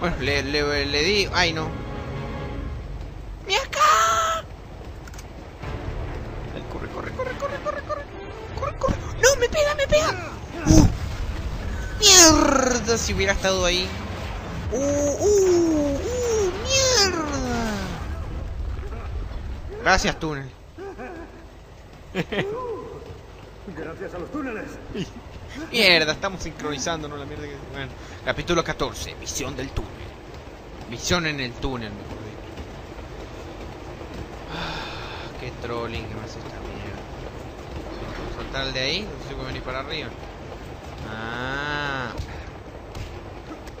Bueno, le di... ¡Ay, no! ¡Mira acá! ¡Corre, corre, corre, corre, corre, corre! ¡Corre, corre! ¡No, me pega, me pega! ¡Mierda! Si hubiera estado ahí. ¡Mierda! Gracias, túnel. Gracias a los túneles. Mierda, estamos sincronizándonos, la mierda que... Bueno, capítulo 14, misión del túnel. Misión en el túnel, mejor dicho. Ah, qué trolling que me hace esta mierda. Saltar de ahí, no sé si puede venir para arriba. Ah.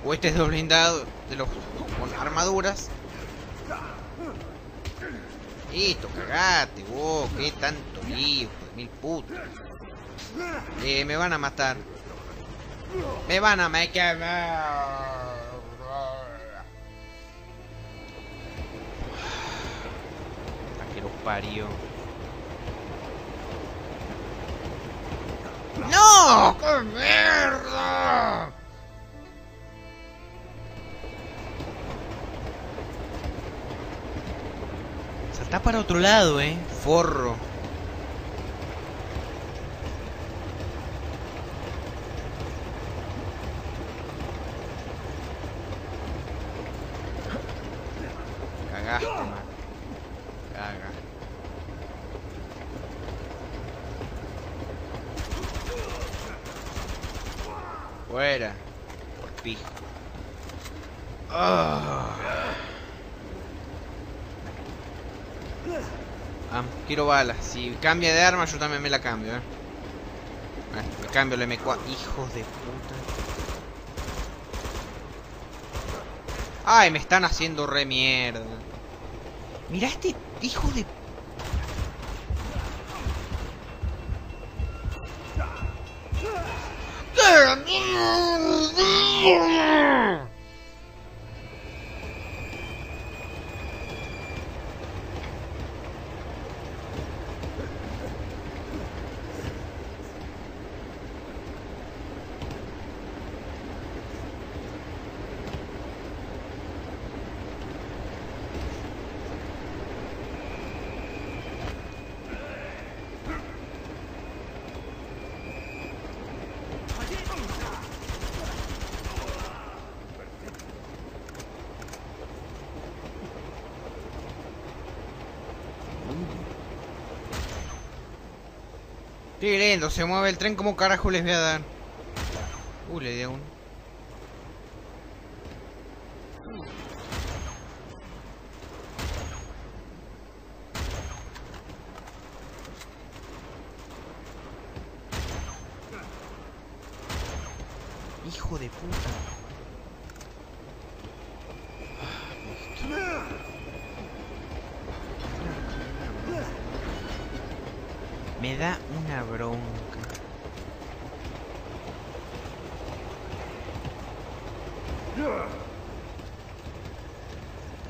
O este es doble blindado de los con armaduras. Listo, cagate, wow, qué tanto lío, de mil putas. Me van a matar. Me van a matar. A que los parió. ¡No! ¡Qué mierda! Saltá para otro lado, forro. Fuera, por pijo. Oh. Quiero balas. Si cambia de arma, yo también me la cambio, Bueno, me cambio el M4. Hijos de puta. Ay, me están haciendo re mierda. Mirá este hijo de... Qué lindo, se mueve el tren, ¿cómo carajo les voy a dar? Le di a uno. Hijo de puta. Me da una bronca.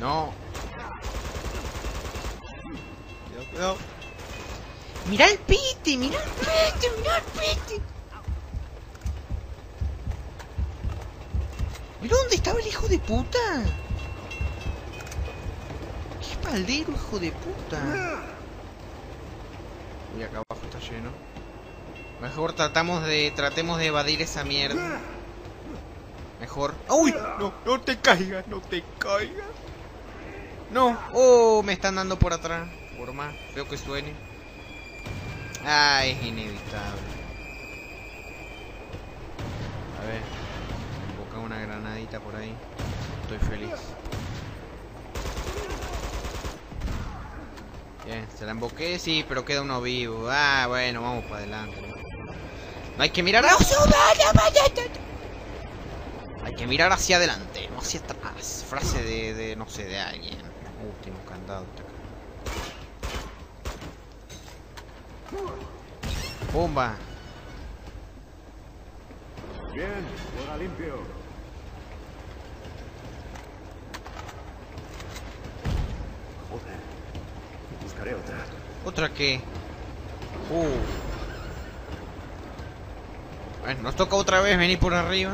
No. No. Mirá el piti, mirá el piti, mirá el piti. Mirá dónde estaba el hijo de puta. Qué espaldero, hijo de puta. Y acá abajo está lleno. Mejor tratemos de evadir esa mierda. Mejor. ¡Uy! No, no te caigas, no te caigas. No. Oh, me están dando por atrás. Por más feo que suene. Ah, es inevitable. A ver. Invoca una granadita por ahí. Estoy feliz. Bien, se la emboqué, sí, pero queda uno vivo. Ah, bueno, vamos para adelante. No hay que mirar a... Hay que mirar hacia adelante, no hacia atrás. Frase de no sé, de alguien. Último candado. Bomba. Bien, ahora limpio. Joder. Buscaré otra. ¿Otra qué? Bueno, nos toca otra vez venir por arriba.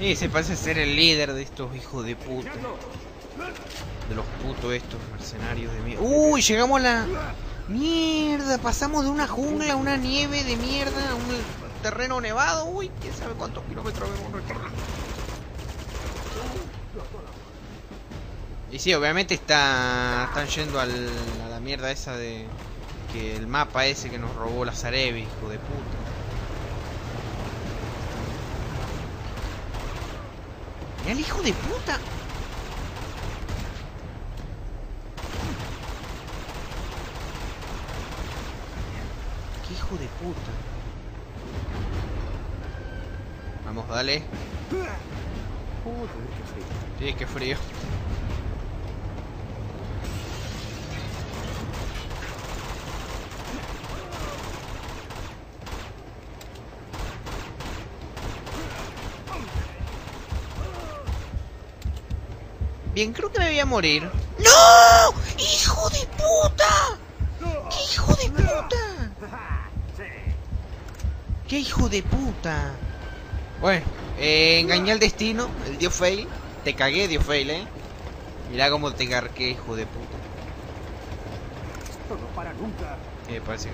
Y se parece ser el líder de estos hijos de puta. De los putos estos mercenarios de mierda. ¡Uy! Llegamos a la... ¡Mierda! Pasamos de una jungla a una nieve de mierda a un terreno nevado. ¡Uy! ¿Quién sabe cuántos kilómetros hemos recorrido? Y sí, obviamente están yendo a la mierda esa de... Que el mapa ese que nos robó Lazarevic, hijo de puta. ¡Mirá el hijo de puta! ¡Qué hijo de puta! Vamos, dale. Joder, qué frío. Sí, qué frío. Bien, creo que me voy a morir. ¡No! ¡Hijo de puta! ¡Qué hijo de puta! ¡Qué hijo de puta! Bueno, engañé al destino, el dios fail. Te cagué, dios fail, Mirá cómo te cargué, hijo de puta. Esto no para nunca. Parece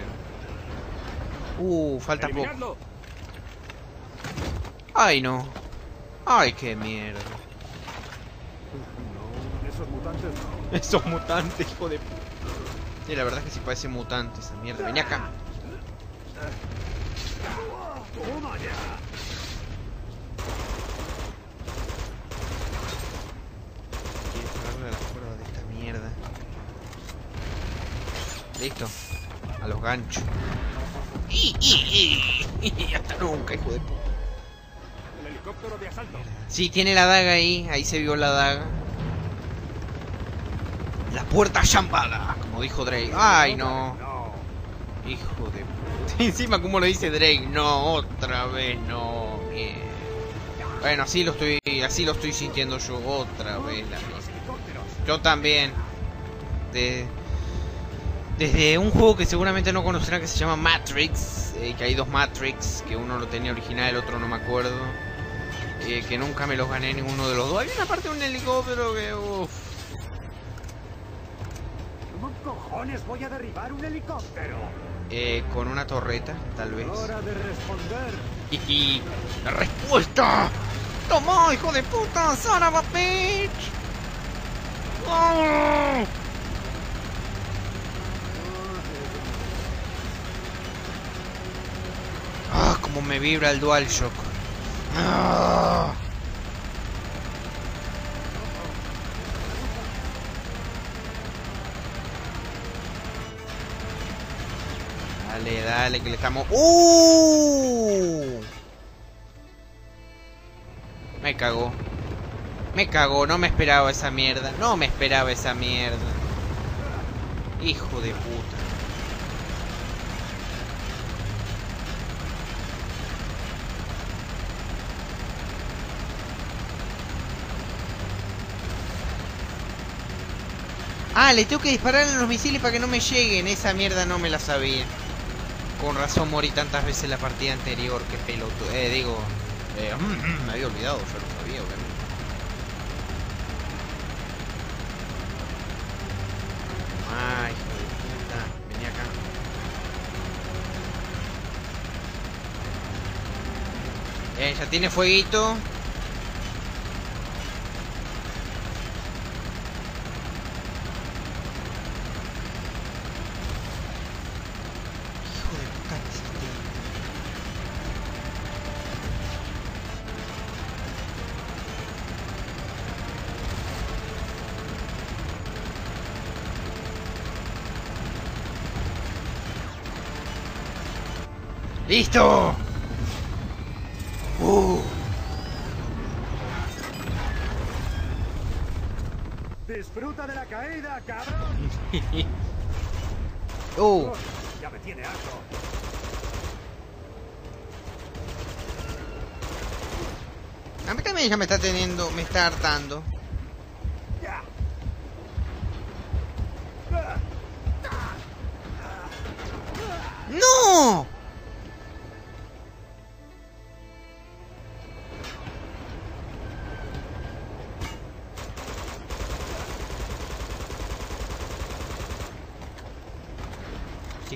que no. Falta poco. Ay, no. Ay, qué mierda. Esos mutantes, hijo de puta. Sí, la verdad es que sí parecen mutantes esa mierda. Vení acá. Quiero sacarle las cuerdas de esta mierda. Listo. A los ganchos. Y hasta nunca, hijo de puta. El helicóptero de asalto. Sí, tiene la daga ahí. Ahí se vio la daga. La puerta Shambhala, como dijo Drake. Ay, no. Hijo de puta. Encima, como lo dice Drake. No, otra vez, no. Mierda. Bueno, así lo estoy sintiendo yo otra vez. La mierda. Yo también. Desde un juego que seguramente no conocerán que se llama Matrix. Que hay dos Matrix. Que uno lo tenía original, el otro no me acuerdo. Que nunca me los gané ninguno de los dos. Hay una parte de un helicóptero que... Uff. Cojones, voy a derribar un helicóptero. Con una torreta, tal vez. Hora de responder. Y la respuesta. Tomó, hijo de puta, Sara bitch. ¡Oh! Ah, como me vibra el DualShock. ¡Ah! Dale, dale, que le estamos... Me cagó. Me cagó, no me esperaba esa mierda. No me esperaba esa mierda. Hijo de puta. Ah, le tengo que disparar a los misiles para que no me lleguen. Esa mierda no me la sabía. Con razón morí tantas veces en la partida anterior, que pelotudo. Me había olvidado, yo lo sabía, obviamente. Ay, hijo de puta, vení acá. Ya tiene fueguito. ¡Listo! ¡Disfruta de la caída, cabrón! ¡Ya me tiene harto! A mí también ya me está hartando. ¡No!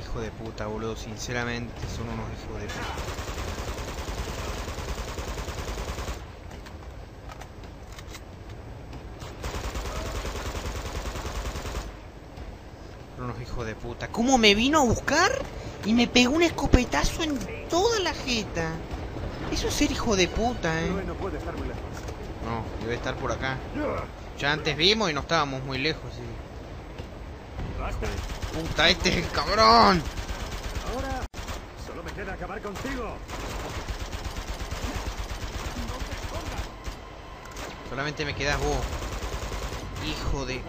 Qué hijo de puta, boludo. Sinceramente, son unos hijos de puta. De puta, ¿cómo me vino a buscar? Y me pegó un escopetazo en toda la jeta. Eso es ser hijo de puta, ¿eh? No, puede estar muy lejos. No, debe estar por acá. Ya antes vimos y no estábamos muy lejos, sí. Puta, este es el cabrón. Ahora solo me queda acabar contigo. Solamente me quedas vos, hijo de...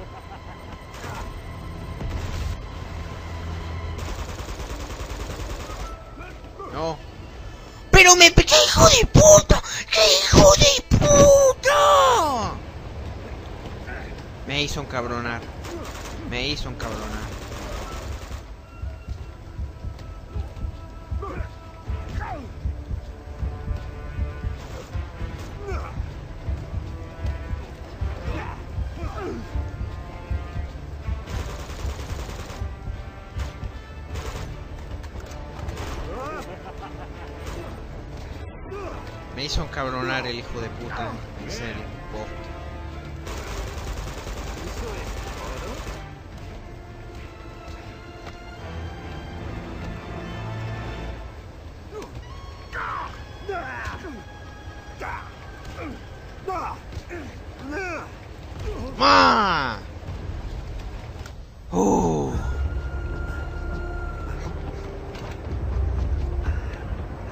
No. ¡Pero me... ¡Qué hijo de puta! ¡Qué hijo de puta! Me hizo encabronar. Me hizo encabronar. Me hizo encabronar el hijo de puta, en serio,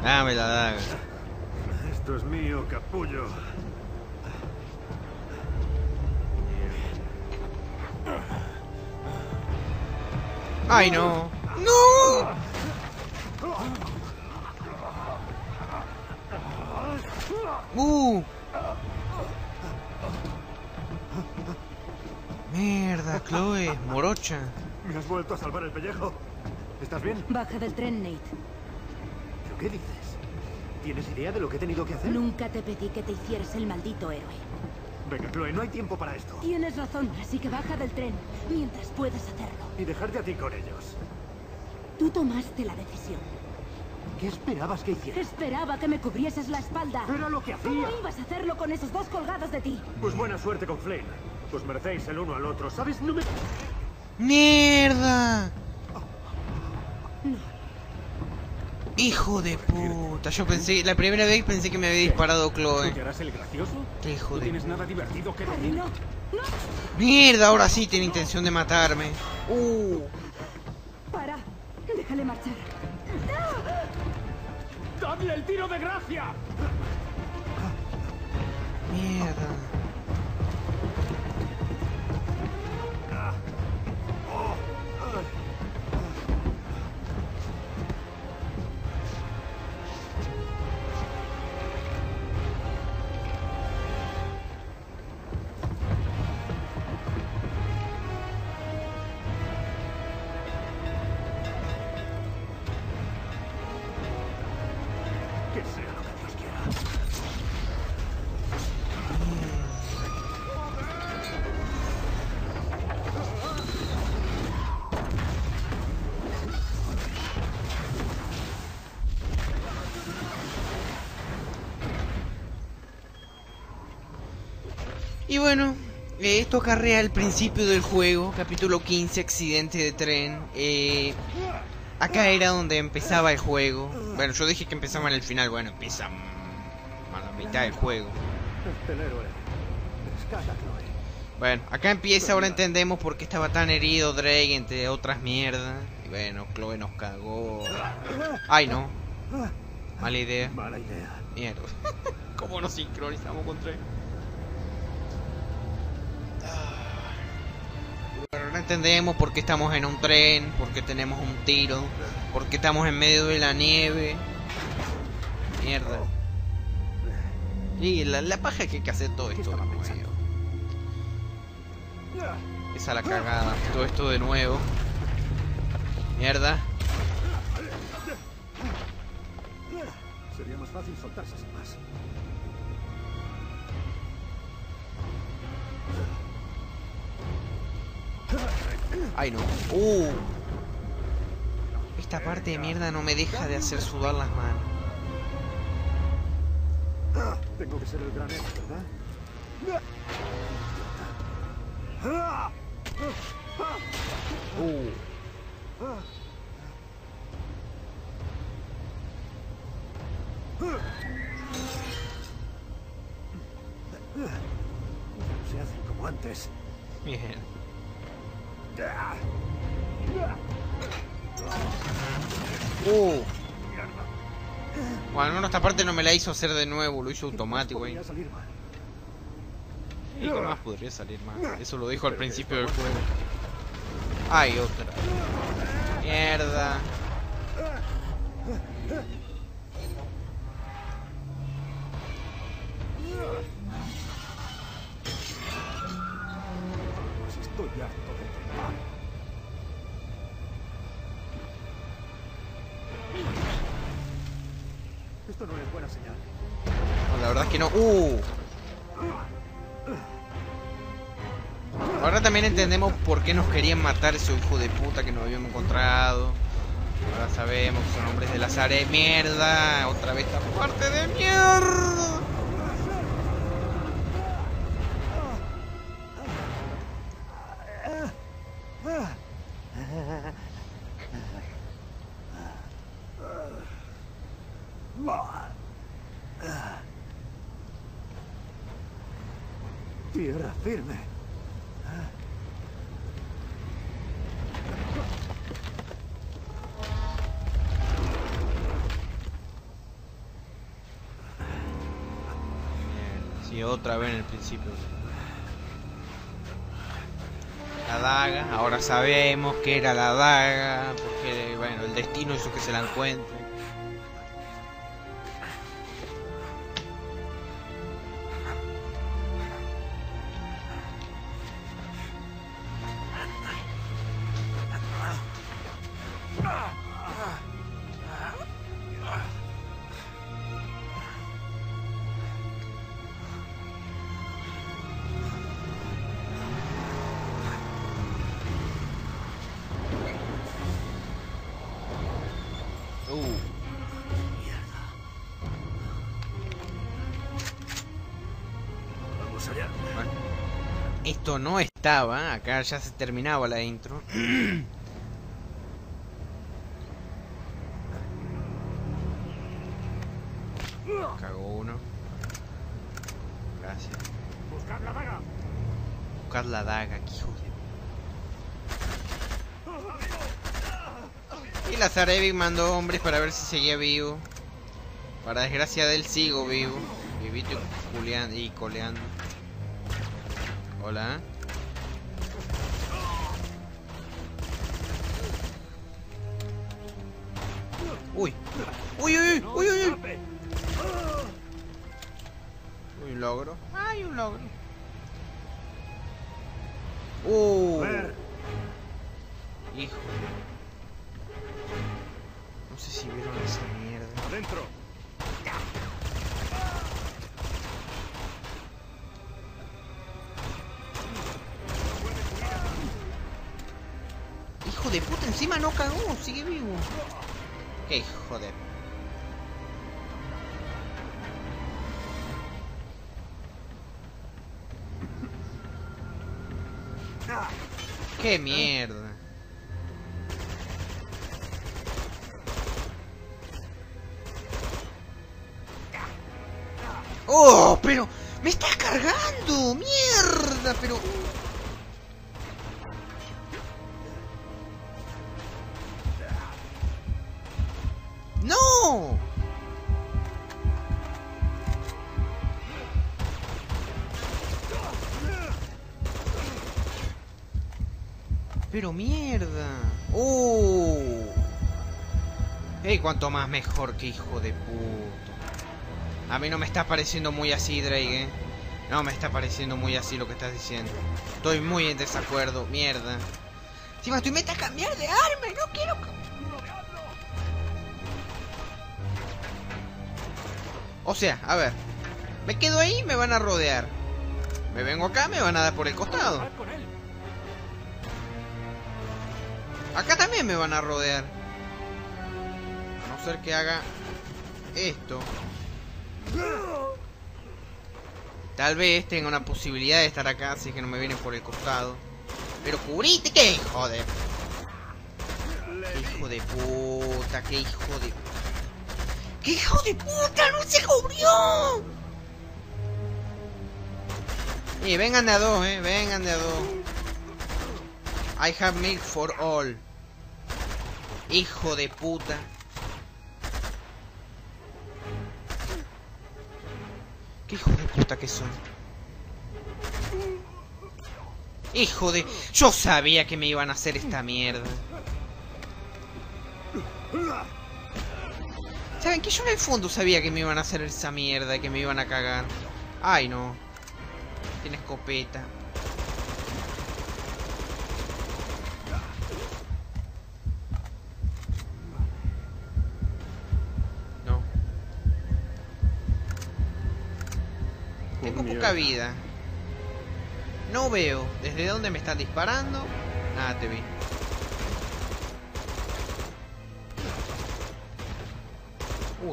dame la daga. Esto es mío, capullo. ¡Ay, no! ¡No! ¡Mierda, Chloe! ¡Morocha! Me has vuelto a salvar el pellejo. ¿Estás bien? Baja del tren, Nate. ¿Pero qué dices? ¿Tienes idea de lo que he tenido que hacer? Nunca te pedí que te hicieras el maldito héroe. Venga, Chloe, no hay tiempo para esto. Tienes razón, así que baja del tren mientras puedas hacerlo. Y dejarte a ti con ellos. Tú tomaste la decisión. ¿Qué esperabas que hiciera? Esperaba que me cubrieses la espalda. ¡Era lo que hacía! ¿Cómo ibas a hacerlo con esos dos colgados de ti? Pues buena suerte con Flynn. Os merecéis el uno al otro, ¿sabes? No me... ¡Mierda! No. Hijo de puta, yo pensé, la primera vez pensé que me había disparado Chloe. ¿Te harás el gracioso? ¿Qué hijo de... ¿No tienes nada divertido que decir? No, no. Mierda, ahora sí tiene intención de matarme. Para, déjale marchar. ¡Dame el tiro de gracia! Mierda. Y bueno, esto acarrea el principio del juego, capítulo 15, accidente de tren. Acá era donde empezaba el juego. Bueno, yo dije que empezaba en el final, bueno, empieza a la mitad del juego. Bueno, acá empieza, ahora entendemos por qué estaba tan herido Drake, entre otras mierdas. Y bueno, Chloe nos cagó. Ay, no. Mala idea. Mala idea. Mierda. ¿Cómo nos sincronizamos con Drake? Entendemos por qué estamos en un tren, por qué tenemos un tiro, por qué estamos en medio de la nieve. Mierda. Y la paja que hay que hacer todo esto de nuevo. Esa la cagada, todo esto de nuevo. Mierda. Sería más fácil soltarse sin más. Ay, no. Esta parte de mierda no me deja de hacer sudar las manos. Tengo que ser el gran héroe, ¿verdad? No se hacen como antes. Bien. Bueno, al menos esta parte no me la hizo hacer de nuevo, lo hizo automático, güey. Y con más podría salir mal. Eso lo dijo al principio del juego. Hay otra. Mierda. Estoy harto de ti. Esto no es buena señal. No, la verdad es que no. Ahora también entendemos por qué nos querían matar ese hijo de puta que nos habíamos encontrado. Ahora sabemos que son hombres de Lazarevic. ¡Mierda! Otra vez esta parte de mierda. Tierra firme. Sí, otra vez en el principio. La daga, ahora sabemos que era la daga, porque bueno, el destino hizo que se la encuentre. Esto no estaba, acá ya se terminaba la intro. Cago uno. Gracias. Buscad la daga. Buscad la daga, hijo de... Y Lazarevic mandó hombres para ver si seguía vivo. Para desgracia de él sigo vivo. Vivito y coleando. Hola. Uy. Uy, uy, uy, uy, uy. Uy, un logro. Ay, un logro. Hijo. No sé si vieron esa mierda. Adentro. De puta, encima no cagó, sigue vivo. Qué hijo de... Qué mierda. Oh, pero me estás cargando, mierda, pero... Pero mierda. Ey, cuanto más mejor, que hijo de puto. A mí no me está pareciendo muy así, Drake, ¿eh? No me está pareciendo muy así lo que estás diciendo. Estoy muy en desacuerdo, mierda. Si me estoy a cambiar de arma, no quiero... O sea, a ver. Me quedo ahí, me van a rodear. Me vengo acá, me van a dar por el costado. Acá también me van a rodear. hacer que haga esto. Tal vez tenga una posibilidad de estar acá, así que no me viene por el costado. Pero cubrite, qué hijo de... Qué hijo de puta, qué hijo de... ¡Qué hijo de puta! ¡No se cubrió! Y vengan de a dos, vengan de a dos. I have milk for all. Hijo de puta. ¿Qué hijo de puta que son? Hijo de... Yo sabía que me iban a hacer esta mierda. ¿Saben qué? Yo en el fondo sabía que me iban a hacer esa mierda, que me iban a cagar. Ay, no. Tiene escopeta. Tengo poca vida. No veo desde dónde me están disparando. Ah, te vi.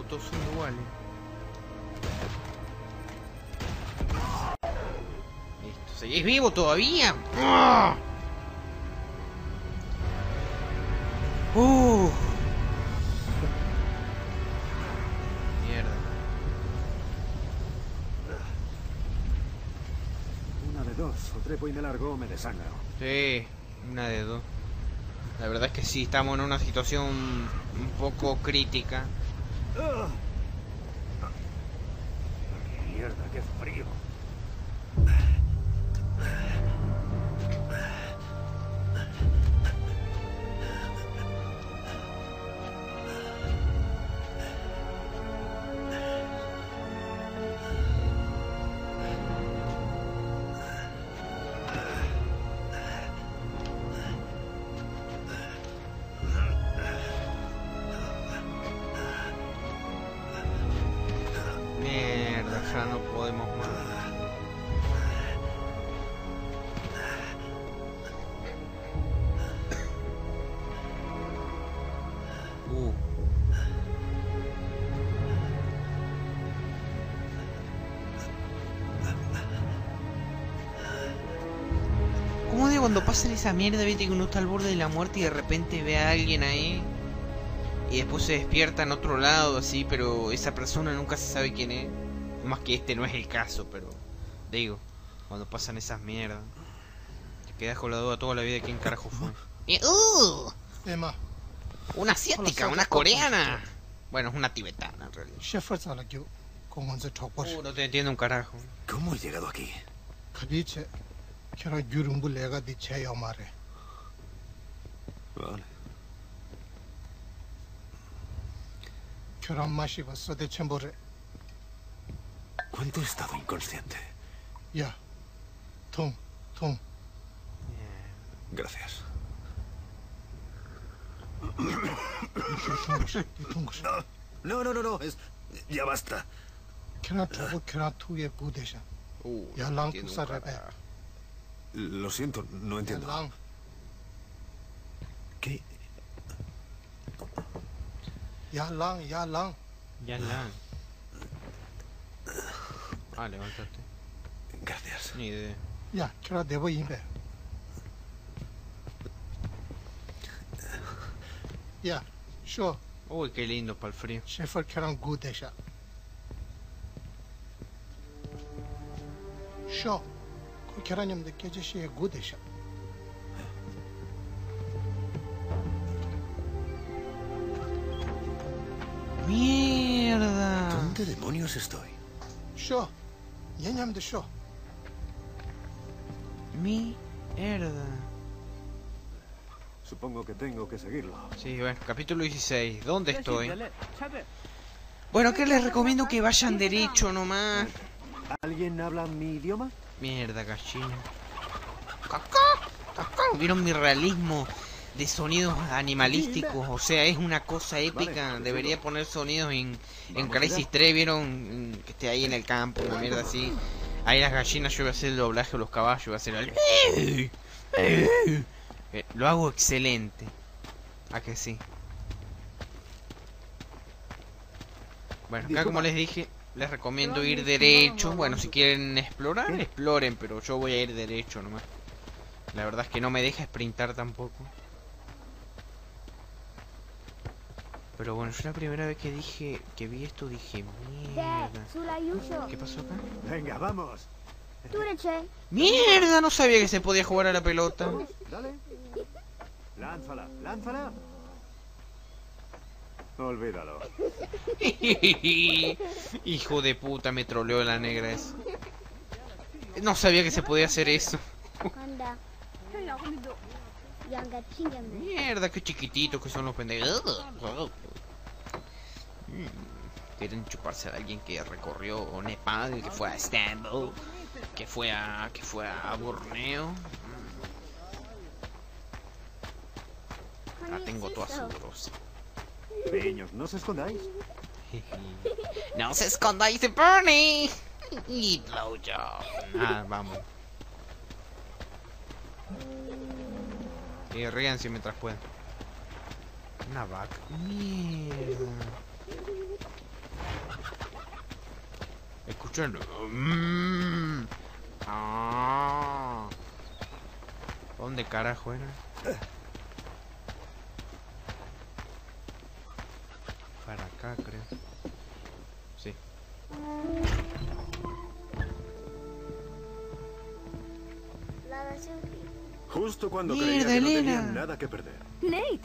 Todos son iguales. Listo, ¿seguís vivo todavía? Trepo y me largo, me desangro. Sí, una de dos. La verdad es que sí, estamos en una situación un poco crítica. Mierda, qué frío. Cuando pasan esa mierda, viste que uno está al borde de la muerte y de repente ve a alguien ahí y después se despierta en otro lado así, pero esa persona nunca se sabe quién es. Más que este no es el caso, pero digo, cuando pasan esas mierdas te quedas con la duda toda la vida de quién carajo fue. Emma. Una asiática, una coreana. Bueno, es una tibetana en realidad. No te entiendo un carajo. ¿Cómo he llegado aquí? Vale. ¿Cuánto he estado inconsciente? Ya. Tom. Gracias. No. Es... Ya basta. Ya la han usado. Lo siento, no entiendo. ¿Qué? Ya lang. Ah, levántate. Gracias. Ni idea. Ya, que ahora debo irme. Ya, yo. Uy, qué lindo para el frío. Sheffer, que era un good ella. Yo. Mierda. ¿Dónde demonios estoy? Yo. Mierda. Supongo que tengo que seguirlo. Sí, bueno, capítulo 16. ¿Dónde estoy? Bueno, que les recomiendo que vayan derecho nomás. ¿Alguien habla mi idioma? Mierda, gallina. ¡Cacá! ¿Vieron mi realismo de sonidos animalísticos? O sea, es una cosa épica. Debería poner sonidos en Crisis 3. ¿Vieron que esté ahí en el campo? Una mierda así. Ahí las gallinas, yo voy a hacer el doblaje de los caballos. Voy a hacer el... Lo hago excelente. ¿A que sí? Bueno, acá como les dije, les recomiendo ir derecho. Bueno, si quieren explorar, exploren, pero yo voy a ir derecho nomás. La verdad es que no me deja sprintar tampoco. Pero bueno, yo la primera vez que dije, que vi esto, dije, mierda. ¿Qué pasó acá? Venga, vamos. Mierda, no sabía que se podía jugar a la pelota. Dale. Lánzala, lánzala. Olvídalo. Hijo de puta, me troleó la negra esa. No sabía que se podía hacer eso. Mierda, qué chiquititos que son los pendejos. Quieren chuparse a alguien que recorrió Nepal, que fue a Estambul, que fue a Borneo. La tengo toda sudorosa. Niños, no se escondáis. No se escondáis de Bernie. Y blowjob. Ah, vamos. Y ríanse mientras puedan. Una vaca. Mierda. Escuchando. Ah. ¿Dónde carajo era? Para acá, creo. Sí. Justo cuando creía que no tenía nada que perder. Nate,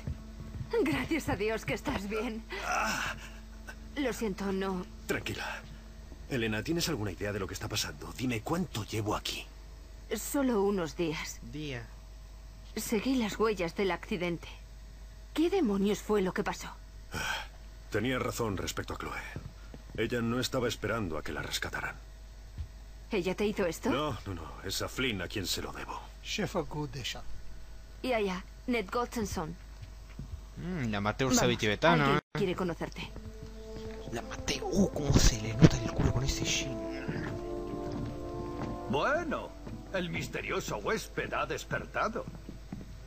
gracias a Dios que estás bien. Lo siento, no. Tranquila. Elena, ¿tienes alguna idea de lo que está pasando? Dime, ¿cuánto llevo aquí? Solo unos días. Día. Seguí las huellas del accidente. ¿Qué demonios fue lo que pasó? Tenía razón respecto a Chloe. Ella no estaba esperando a que la rescataran. ¿Ella te hizo esto? No. Es a Flynn a quien se lo debo. Ya. Ned Goldson. La amateur sabe tibetano. Quiere conocerte. La amateur. Cómo se le nota el culo con ese shin. Bueno, el misterioso huésped ha despertado.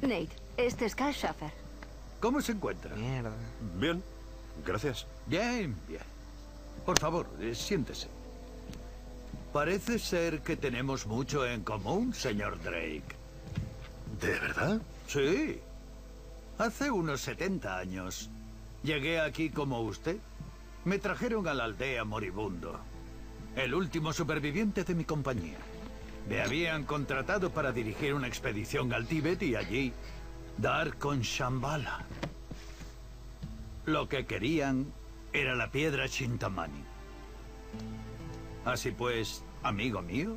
Nate, este es Cash Shaffer. ¿Cómo se encuentra? Mierda. Bien. Gracias. Bien. Por favor, siéntese. Parece ser que tenemos mucho en común, señor Drake. ¿De verdad? Sí. Hace unos 70 años llegué aquí como usted. Me trajeron a la aldea moribundo, el último superviviente de mi compañía. Me habían contratado para dirigir una expedición al Tíbet y allí dar con Shambhala. Lo que querían era la piedra Cintamani. Así pues, amigo mío,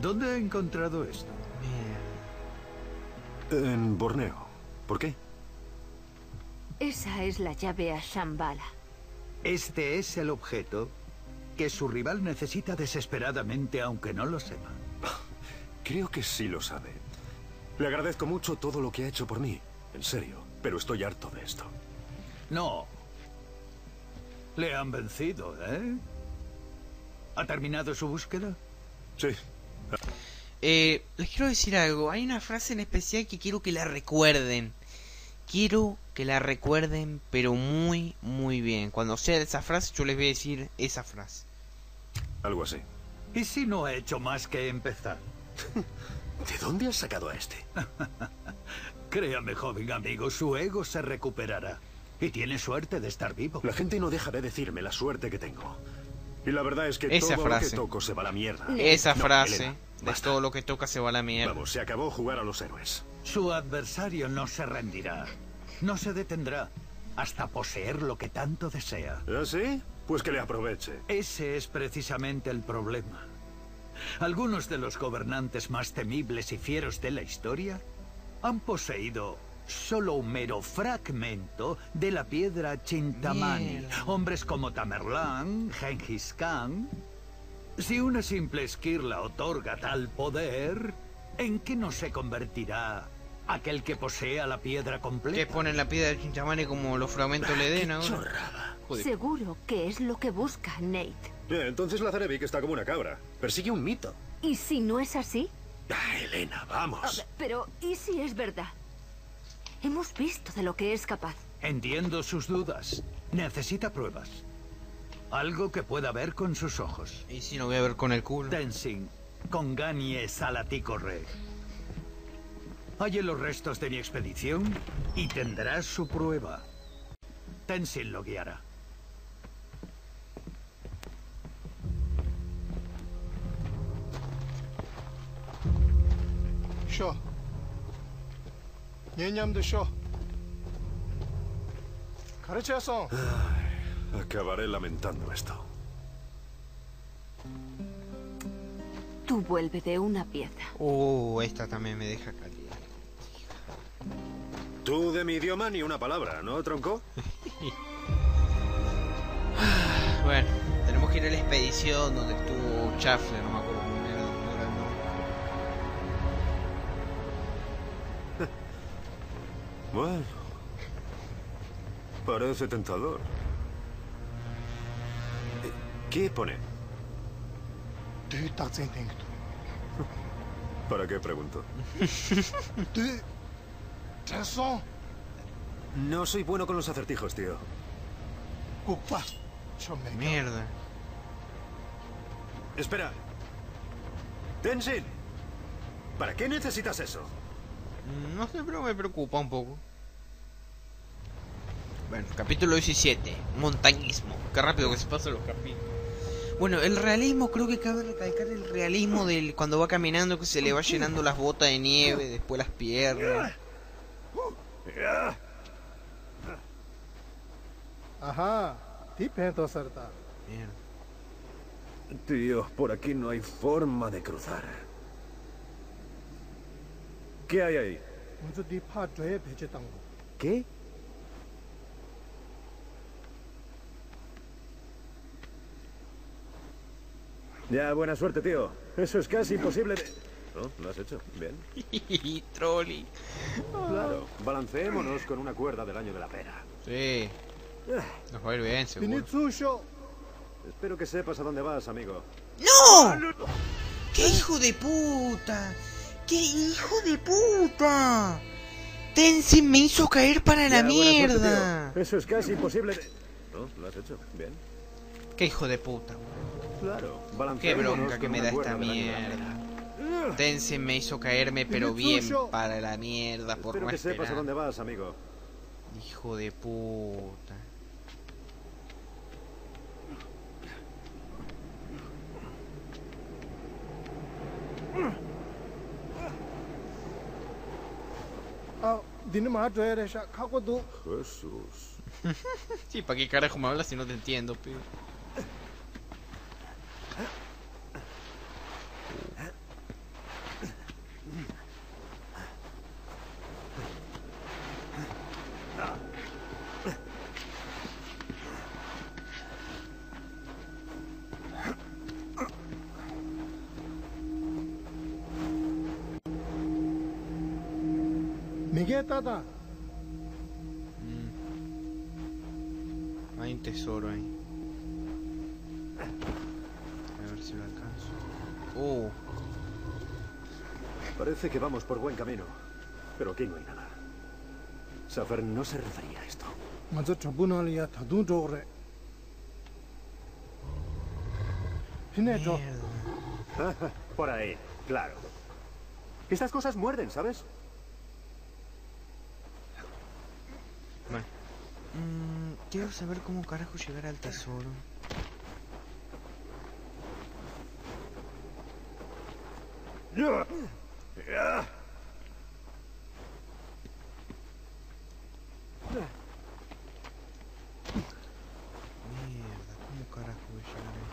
¿dónde he encontrado esto? En Borneo. ¿Por qué? Esa es la llave a Shambhala. Este es el objeto que su rival necesita desesperadamente, aunque no lo sepa. Creo que sí lo sabe. Le agradezco mucho todo lo que ha hecho por mí, en serio, pero estoy harto de esto. No. Le han vencido, ¿eh? ¿Ha terminado su búsqueda? Sí. Les quiero decir algo. Hay una frase en especial que quiero que la recuerden. Quiero que la recuerden, pero muy, muy bien. Cuando sea esa frase, yo les voy a decir esa frase. Algo así. ¿Y si no he hecho más que empezar? ¿De dónde has sacado a este? Créame, joven amigo, su ego se recuperará. Y tiene suerte de estar vivo. La gente no deja de decirme la suerte que tengo. Y la verdad es que todo lo que toco se va a la mierda. Esa frase, Elena, de todo lo que toca se va a la mierda. Vamos, se acabó jugar a los héroes. Su adversario no se rendirá. No se detendrá hasta poseer lo que tanto desea. ¿Ah, sí? Pues que le aproveche. Ese es precisamente el problema. Algunos de los gobernantes más temibles y fieros de la historia han poseído solo un mero fragmento de la piedra Cintamani. Hombres como Tamerlán, Genghis Khan. Si una simple esquirla otorga tal poder, ¿en qué no se convertirá aquel que posea la piedra completa? Que ponen la piedra de Cintamani como los fragmentos le den ahora. Seguro que es lo que busca, Nate. Entonces Lazarevic está como una cabra. Persigue un mito. ¿Y si no es así? Elena, vamos. Pero, ¿y si es verdad? Hemos visto de lo que es capaz. Entiendo sus dudas. Necesita pruebas. Algo que pueda ver con sus ojos. ¿Y si no voy a ver con el culo? Tenzin, Konganie Salaticorre. Halle los restos de mi expedición y tendrás su prueba. Tenzin lo guiará. Yo. Ñeñam de yo. Carechazo. Acabaré lamentando esto. Tú vuelve de una pieza. Esta también me deja caliente. Tú de mi idioma ni una palabra, ¿no, tronco? Bueno, tenemos que ir a la expedición donde estuvo Shaffer, no me acuerdo cómo era, dónde era el nombre. Bueno, parece tentador. ¿Qué pone? ¿Para qué pregunto? No soy bueno con los acertijos, tío. Mierda. Espera. Tenzin, ¿para qué necesitas eso? No sé, pero me preocupa un poco. Bueno, capítulo 17. Montañismo. Qué rápido que se pasan los capítulos. Bueno, el realismo, creo que cabe recalcar el realismo del cuando va caminando, que se le va llenando las botas de nieve, después las piernas. Ajá, típico acertado. Tío, por aquí no hay forma de cruzar. ¿Qué hay ahí? ¿Qué? Ya, buena suerte, tío. Eso es casi imposible de... ¿No? ¿Lo has hecho? Bien. Trolli. Claro. Balanceémonos con una cuerda del año de la pera. Sí. Nos va a ir bien, seguro. Espero que sepas a dónde vas, amigo. ¡No! ¡Qué hijo de puta! ¡Qué hijo de puta! Tenzin me hizo caer para la mierda. Eso es casi imposible de... ¿No? ¿Lo has hecho? Bien. ¡Qué hijo de puta! Claro, qué bronca que me da esta mierda. Tenzin me hizo caerme, pero bien para la mierda por no esperar. Espero que sepas a dónde vas, amigo. Hijo de puta. Jesús. Sí, ¿para qué carajo me hablas si no te entiendo, pibe? Hay un tesoro ahí. A ver si lo alcanzo. Parece que vamos por buen camino, pero aquí no hay nada. Shaffer no se refería a esto. Por ahí, claro. Estas cosas muerden, ¿sabes? Quiero saber cómo carajo llegar al tesoro. Mierda, ¿cómo carajo voy a llegar ahí?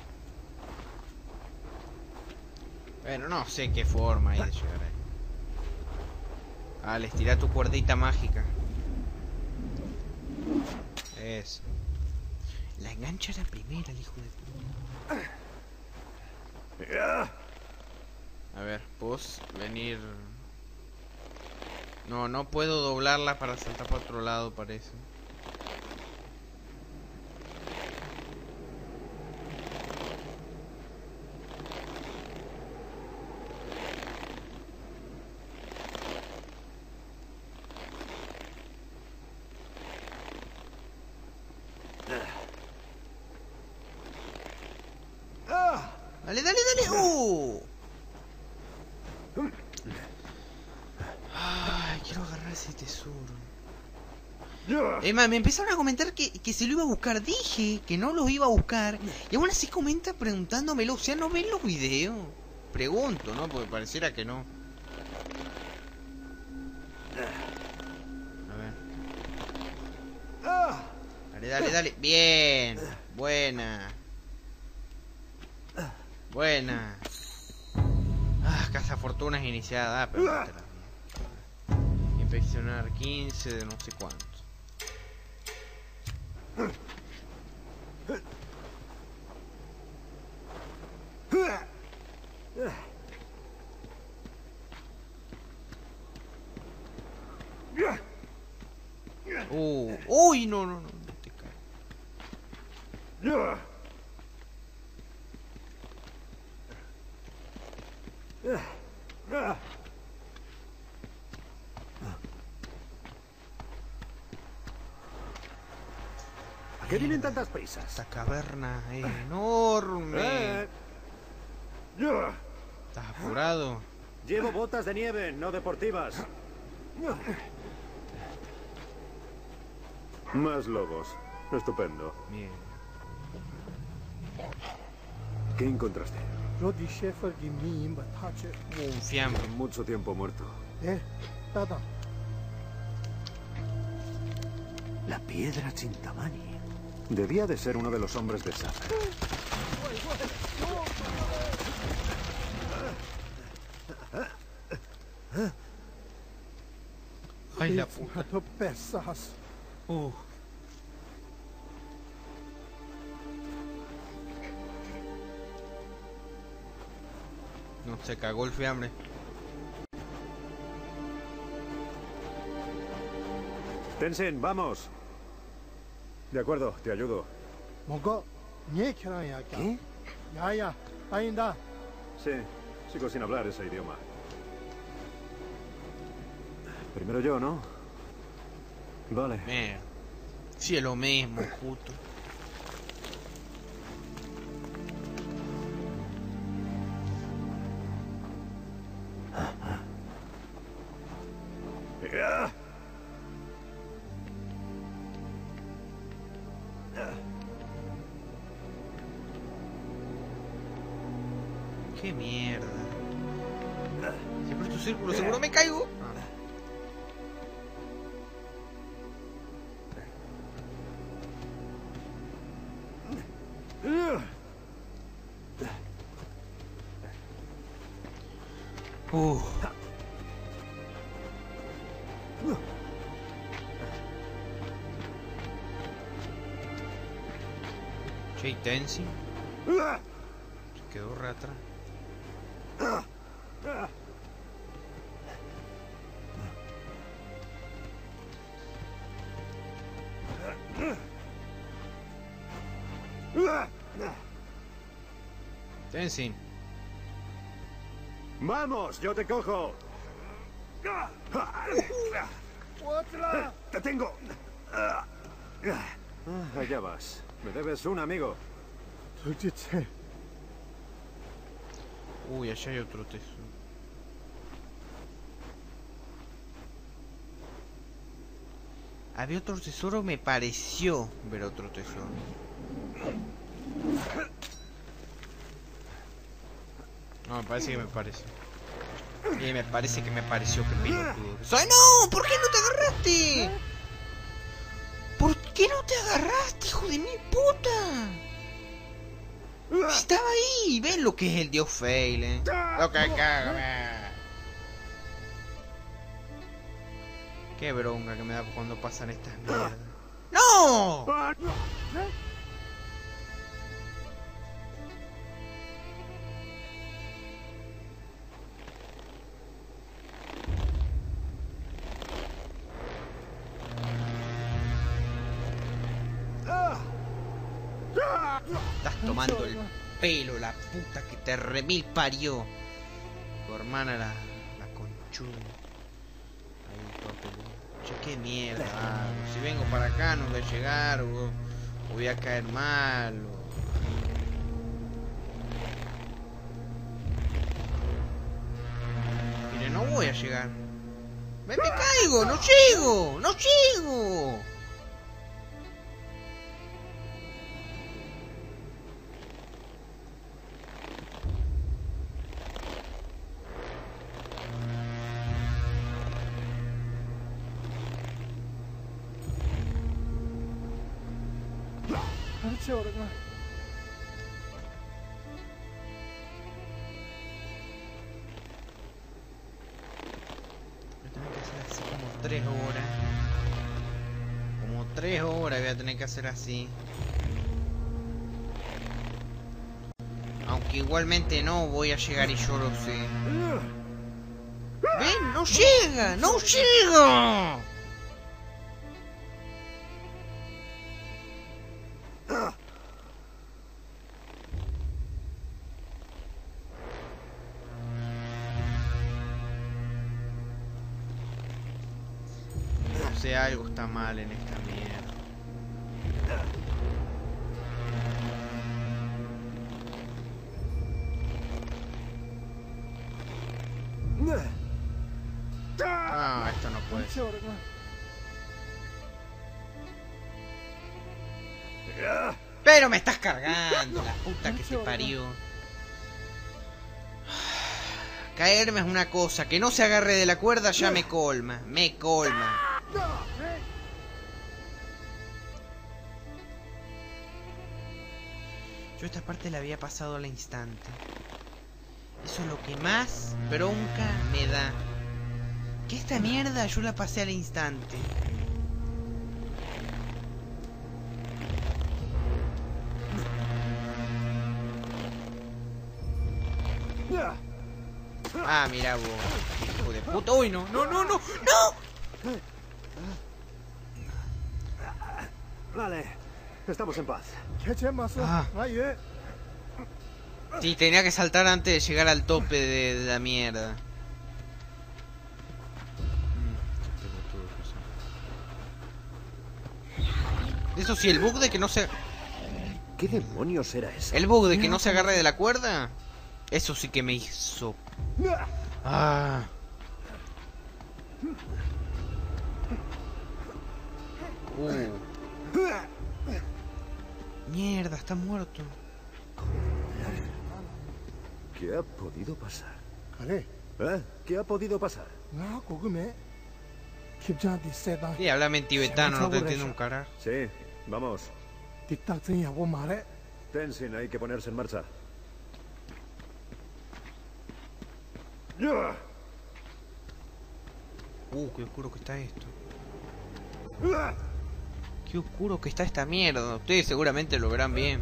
Bueno, no sé qué forma hay de llegar ahí. Vale, estira tu cuerdita mágica. Eso. La engancha la primera, el hijo de puta. A ver, ¿puedes venir? No, no puedo doblarla para saltar para otro lado, parece. ese tesoro. Es más, me empezaron a comentar que se lo iba a buscar. Dije que no los iba a buscar. Y aún así comenta preguntándomelo. O sea, ¿no ven los videos? Pregunto, ¿no? Porque pareciera que no. A ver. Dale, dale, dale. Bien. Buena. Buena. Ah, cazafortunas iniciada. Ah, pero inspeccionar 15 de no sé cuánto. Uy, no, no, no, no te caes. ¿A qué vienen tantas prisas? Esta caverna es enorme. ¿Estás apurado? Llevo botas de nieve, no deportivas. Más lobos. Estupendo. Bien. ¿Qué encontraste? Roddy Shepard y mi Hatcher. Un fiambre. Mucho tiempo muerto. Nada. La piedra Cintamani. Debía de ser uno de los hombres de Shaffer. Ay, la puta. No, se cagó el fiambre. Tenzin, vamos. De acuerdo, te ayudo. ¿Qué? Sí, sigo sin hablar ese idioma. Primero yo, ¿no? Vale. Man. Sí, es lo mismo, justo. ¡Qué mierda! Si por tu círculo seguro me caigo. Che, Tenzin. Se quedó re atrás. Tenzin. Vamos, yo te cojo. ¡Otra! Te tengo. Allá vas. Me debes un amigo. Uy, allá hay otro tesoro. Había otro tesoro, me pareció ver otro tesoro. No, me parece que me pareció. Sí, me parece que me pareció que pelotudo. ¡Soy no! ¿Por qué no te agarraste? ¿Por qué no te agarraste, hijo de mi puta? Estaba ahí. ¿Ves lo que es el dios fail, eh? Lo que caga. Qué bronca que me da cuando pasan estas mierdas. ¡No! Tomando el pelo, la puta que te remil parió. Tu hermana la conchuda. Ahí todo pelo. Qué mierda. Mano. Si vengo para acá no voy a llegar o voy a caer mal. Mire, no voy a llegar. Me caigo, no llego, no llego. Tener que hacer así, aunque igualmente no voy a llegar y yo lo sé. Ven, no llega, no llega. No sé, algo está mal en esta mierda. Ah, esto no puede ser. Pero me estás cargando, la puta que se parió. Caerme es una cosa, que no se agarre de la cuerda ya me colma, me colma. Yo esta parte la había pasado al instante. Eso es lo que más bronca me da. Que esta mierda yo la pasé al instante. Ah, mira vos. Hijo de puta. Uy, no, no, no, no, no. Vale, estamos en paz. Ah. Sí, tenía que saltar antes de llegar al tope de la mierda. Eso sí, el bug de que no se... ¿Qué demonios era eso? El bug de que no se agarre de la cuerda. Eso sí que me hizo... Ah. Mierda, está muerto. ¿Qué ha podido pasar? ¿Qué ha podido pasar? Sí, háblame en tibetano, no te entiendo un carajo. Sí, vamos. Tenzin, hay que ponerse en marcha. Qué oscuro que está esto. Qué oscuro que está esta mierda. Ustedes seguramente lo verán bien.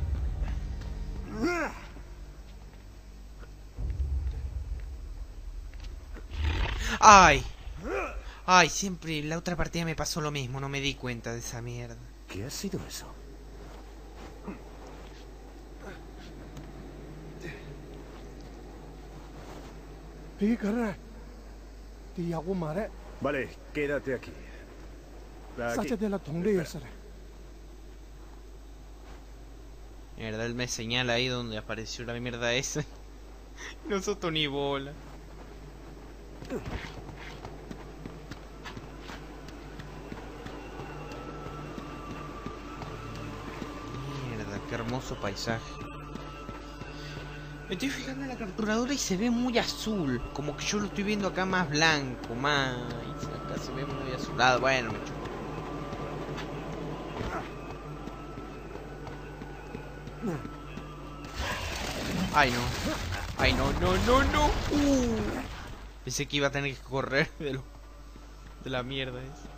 ¡Ay! ¡Ay! Siempre la otra partida me pasó lo mismo. No me di cuenta de esa mierda. ¿Qué ha sido eso? Vale, quédate aquí. Mierda, él me señala ahí donde apareció la mierda esa. No soto ni bola. Mierda, qué hermoso paisaje. Me estoy fijando en la capturadora y se ve muy azul. Como que yo lo estoy viendo acá más blanco, más... Acá se ve muy azulado, bueno, me chocó. Ay no. Ay no, no, no, no. Pensé que iba a tener que correr de la mierda esa.